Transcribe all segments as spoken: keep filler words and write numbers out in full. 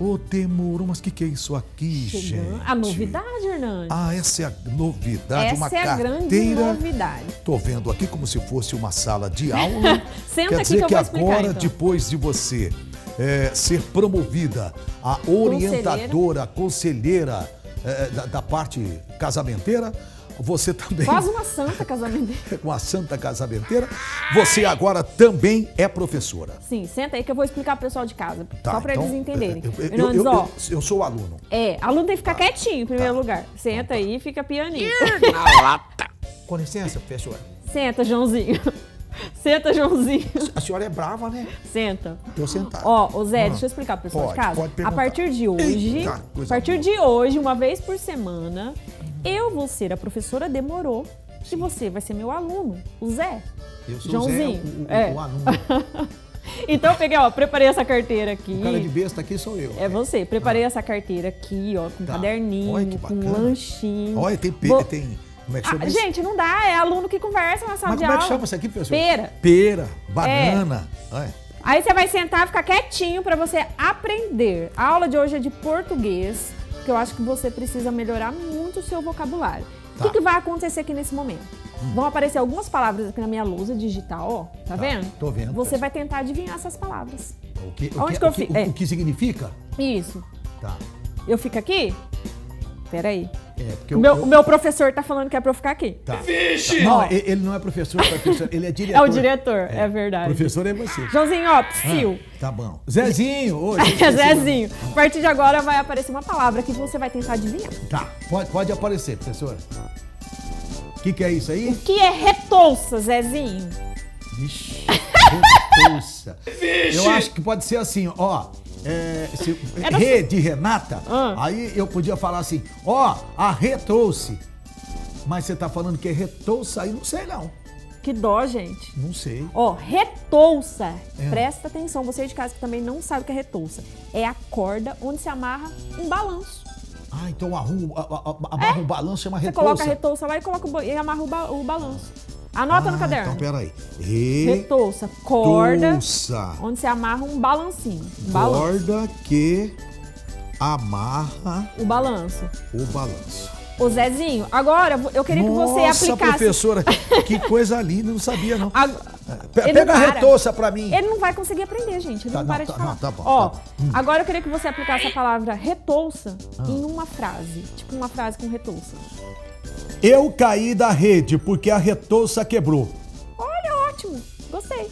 Ô, oh, Temor, mas o que, que é isso aqui, Chegando. gente? A novidade, Hernandes. Ah, essa é a novidade, essa uma carteira. Essa é a grande novidade. Tô vendo aqui como se fosse uma sala de aula. Senta Quer aqui dizer que, eu que vou explicar, agora, então. depois de você é, ser promovida a orientadora, conselheira, conselheira é, da, da parte casamenteira, você também... Quase uma santa casamenteira. Uma santa casamenteira. Você agora também é professora. Sim, senta aí que eu vou explicar pro pessoal de casa. Tá, só para então, eles entenderem. Eu, eu, Hernandes, eu, ó, eu, eu sou aluno. É, aluno tem que ficar tá, quietinho em primeiro tá, lugar. Senta tá. aí e fica pianinho. Com licença, professora. Senta, Joãozinho. Senta, Joãozinho. A senhora é brava, né? Senta. Tô sentado. Ó, ô Zé, ah, deixa eu explicar pro pessoal pode, de casa. Pode perguntar. A partir de hoje, Eita, a partir boa. de hoje, uma vez por semana... Eu vou ser a professora Demorou e você vai ser meu aluno, o Zé. Eu sou Joãozinho. o Zé, o, o, é. o aluno. Então, eu peguei, ó, preparei essa carteira aqui. O cara de besta aqui sou eu. É, é. você. Preparei ah. essa carteira aqui, ó, com tá. caderninho, Olha, com lanchinho. Olha, tem... Vou... tem... Como é que chama ah, isso? Gente, não dá. É aluno que conversa na sala Mas de aula. Mas como é que chama isso aqui, professor? Pera. Pera, banana. É. Aí você vai sentar e ficar quietinho para você aprender. A aula de hoje é de português. Eu acho que você precisa melhorar muito o seu vocabulário. Tá. O que, que vai acontecer aqui nesse momento? Hum. Vão aparecer algumas palavras aqui na minha lousa digital, ó. Tá, tá vendo? Tô vendo. Você vai tentar adivinhar essas palavras. O que, o Onde que, que eu fico? O, é. o que significa? Isso. Tá. Eu fico aqui? Peraí. É, porque o, meu, eu... o meu professor tá falando que é pra eu ficar aqui. Tá. Vixe! Não, ele não é professor, professor, ele é diretor. É o diretor, é, é verdade. Professor é você. Joãozinho, ó, psiu. Ah, tá bom. Zezinho, hoje. Zezinho. A partir de agora vai aparecer uma palavra que você vai tentar adivinhar. Tá, pode, pode aparecer, professora. O que, que é isso aí? O que é retouça, Zezinho? Vixe, retouça. Vixe! Eu acho que pode ser assim, ó. É, se, re de Renata, ah. aí eu podia falar assim, ó, oh, a retouça. Mas você tá falando que é retouça aí, não sei não. Que dó, gente. Não sei. Ó, oh, retouça. É. Presta atenção, você de casa que também não sabe o que é retouça. É a corda onde se amarra um balanço. Ah, então arruma, amarra é. um balanço, chama retouça. Você coloca a retouça lá e, coloca o, e amarra o, ba, o balanço. Anota ah, no caderno. Então, peraí. Re retouça. Corda. Retouça. Onde você amarra um balancinho. Um balanço. Corda que amarra... O balanço. O balanço. Ô, Zezinho, agora eu queria Nossa, que você aplicasse... Nossa, professora, que coisa linda, não sabia, não. A... Pega não a retouça pra mim. Ele não vai conseguir aprender, gente. Ele tá, não para não, de tá, falar. Não, tá bom, Ó, tá bom. Agora eu queria que você aplicasse a palavra retouça ah. em uma frase. Tipo, uma frase com retouça. Eu caí da rede porque a retouça quebrou. Olha, ótimo. Gostei.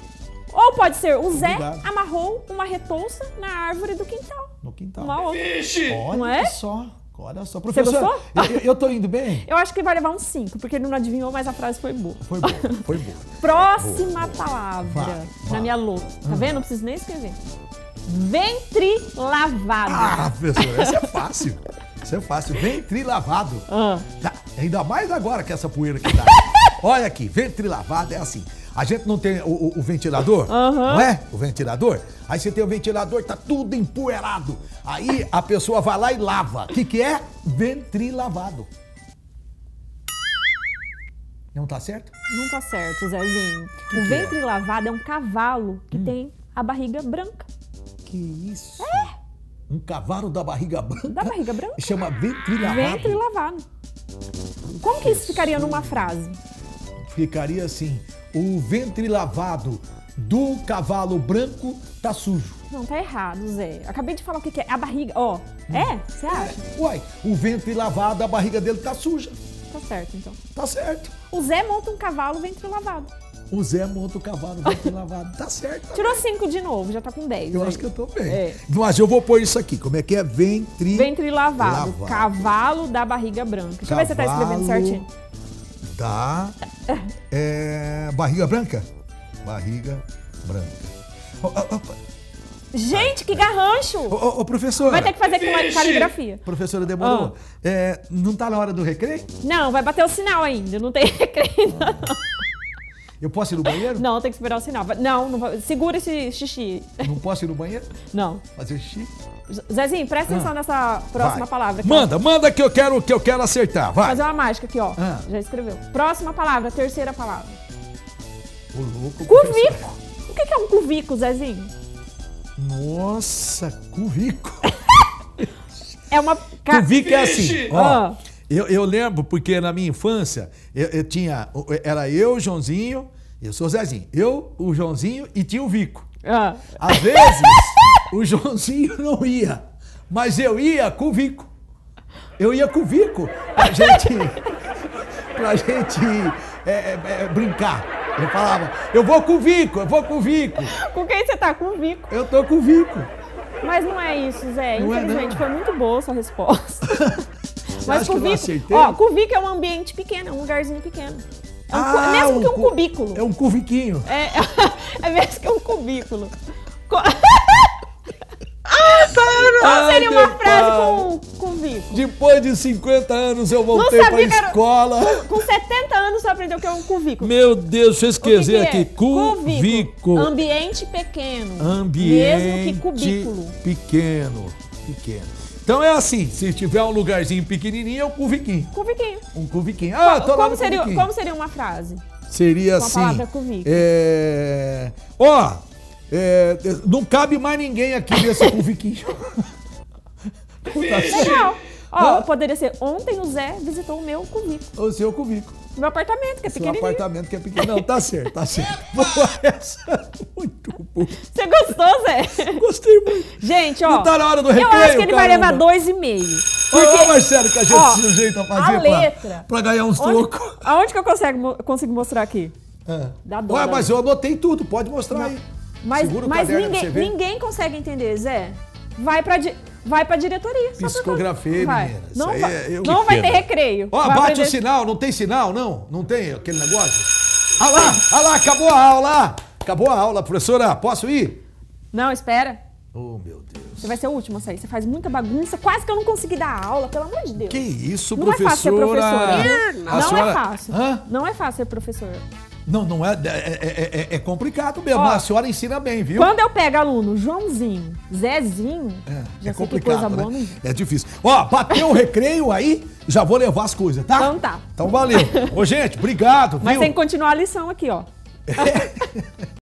Ou pode ser, o Zé Obrigado. amarrou uma retouça na árvore do quintal. No quintal. Uma outra. Vixe! Olha Não é? só, olha só. Professor, eu, eu tô indo bem? Eu acho que vai levar uns cinco, porque ele não adivinhou, mas a frase foi boa. Foi boa, foi boa. Próxima boa, palavra boa. Vai, na vai. minha lousa. Tá hum. vendo? Não preciso nem escrever. Ventre lavado. Ah, professor, isso é fácil. Isso é fácil. Ventre lavado. Ah. Tá. Ainda mais agora que essa poeira que tá. Olha aqui, ventre lavado é assim. A gente não tem o, o, o ventilador, uhum. não é? O ventilador. Aí você tem o ventilador, tá tudo empoeirado. Aí a pessoa vai lá e lava. O que, que é? Ventre lavado. Não tá certo? Não tá certo, Zezinho. Que o que ventre é? lavado é um cavalo que hum. tem a barriga branca. Que isso? É. Um cavalo da barriga branca? Da barriga branca. Chama ventre lavado. Ventre lavado. Como que isso ficaria numa frase? Ficaria assim, o ventre lavado do cavalo branco tá sujo. Não, tá errado, Zé. Eu acabei de falar o que, que é, a barriga, ó. Oh. Hum. É? Você acha? É. Uai, o ventre lavado, a barriga dele tá suja. Tá certo, então. Tá certo. O Zé monta um cavalo, ventre lavado. O Zé monta o cavalo, ventre lavado. Tá certo. Tá Tirou bem. cinco de novo, já tá com dez. Eu aí. acho que eu tô bem. É. Mas eu vou pôr isso aqui. Como é que é? Ventre... Ventre lavado. lavado. Cavalo da barriga branca. Deixa eu ver se você tá escrevendo certinho. Da... É... Barriga branca? Barriga branca. Oh, oh, oh. Gente, que garrancho! Ô, oh, oh, professora... Vai ter que fazer com caligrafia. Professora, demorou. Oh. É, não tá na hora do recreio? Não, vai bater o sinal ainda. Não tem recreio ainda, não. Eu posso ir no banheiro? Não, tem que esperar o sinal. Não, não segura esse xixi. Não posso ir no banheiro? Não. Fazer xixi? Zezinho, presta atenção ah. nessa próxima Vai. palavra. Aqui. Manda, manda que eu quero, que eu quero acertar. Vai. Fazer uma mágica aqui, ó. Ah. Já escreveu. Próxima palavra, terceira palavra. O louco. Cuvico. O que é um cuvico, Zezinho? Nossa, cuvico. é uma... Cuvico é assim, ó. Ah. Eu, eu lembro, porque na minha infância, eu, eu tinha... Era eu, o Joãozinho... Eu sou o Zezinho. Eu, o Joãozinho e tinha o Vico. Ah. Às vezes, o Joãozinho não ia. Mas eu ia com o Vico. Eu ia com o Vico pra gente... pra gente é, é, brincar. Eu falava, eu vou com o Vico, eu vou com o Vico. Com quem você tá? Com o Vico. Eu tô com o Vico. Mas não é isso, Zé. Não Infelizmente, é, foi muito boa essa resposta. Mas com o Vico... Ó, com o Vico é um ambiente pequeno, é um lugarzinho pequeno. É um ah, mesmo um que um cubículo. É um cuviquinho. É, é mesmo que um cubículo. Co ah, para! Qual seria uma frase com, com cuvico? Depois de cinquenta anos eu voltei pra escola. Era... Com, com setenta anos você aprendeu que é um cuvico. Meu Deus, deixa eu esquecer aqui. É? Cuvico. Cuvico. Ambiente pequeno. Ambiente mesmo que cubículo. Pequeno. Pequeno. Então é assim, se tiver um lugarzinho pequenininho, é um cuviquinho. Cuviquinho. Um cuviquinho. Ah, tô lá no cuviquinho. Como seria uma frase? Seria assim. Uma palavra cuvico. É... Ó, é... não cabe mais ninguém aqui nesse cuviquinho. Legal. Ó, ah. poderia ser, ontem o Zé visitou o meu cuvico. O seu cuvico. Meu apartamento, que é pequenininho. Seu apartamento, que é pequenininho. Não, tá certo, tá certo. Boa, essa muito boa. Você gostou, Zé? Gostei muito. Gente, ó. Não tá na hora do recreio, eu acho que ele caramba. vai levar dois e meio. Porque, olha, Marcelo, que a gente ó, se sujeita a fazer a letra, pra, pra ganhar uns trocos. Aonde que eu consigo, consigo mostrar aqui? É. Dá dó. Ué, mas eu anotei tudo, pode mostrar não. aí. Mas, mas ninguém, ninguém consegue entender, Zé. Vai pra... Di... Vai pra diretoria. Psicografia, menina. Não, vai, é, eu... não vai ter recreio. Ó, vai bate aprender... o sinal. Não tem sinal, não? Não tem aquele negócio? Ah lá, ah lá, acabou a aula. Acabou a aula, professora. Posso ir? Não, espera. Oh, meu Deus. Você vai ser o último a sair. Você faz muita bagunça. Quase que eu não consegui dar aula, pelo amor de Deus. Que isso, não professora? Não é fácil ser professora. Não, não senhora... é fácil. Hã? Não é fácil ser professora. Não, não é. É, é, é complicado mesmo. Ó, a senhora ensina bem, viu? Quando eu pego aluno, Joãozinho, Zezinho, é, já é complicado, coisa boa, né? É difícil. Ó, bateu o recreio aí, já vou levar as coisas, tá? Então tá. Então valeu. Ô, gente, obrigado. Mas viu? Tem que continuar a lição aqui, ó. É.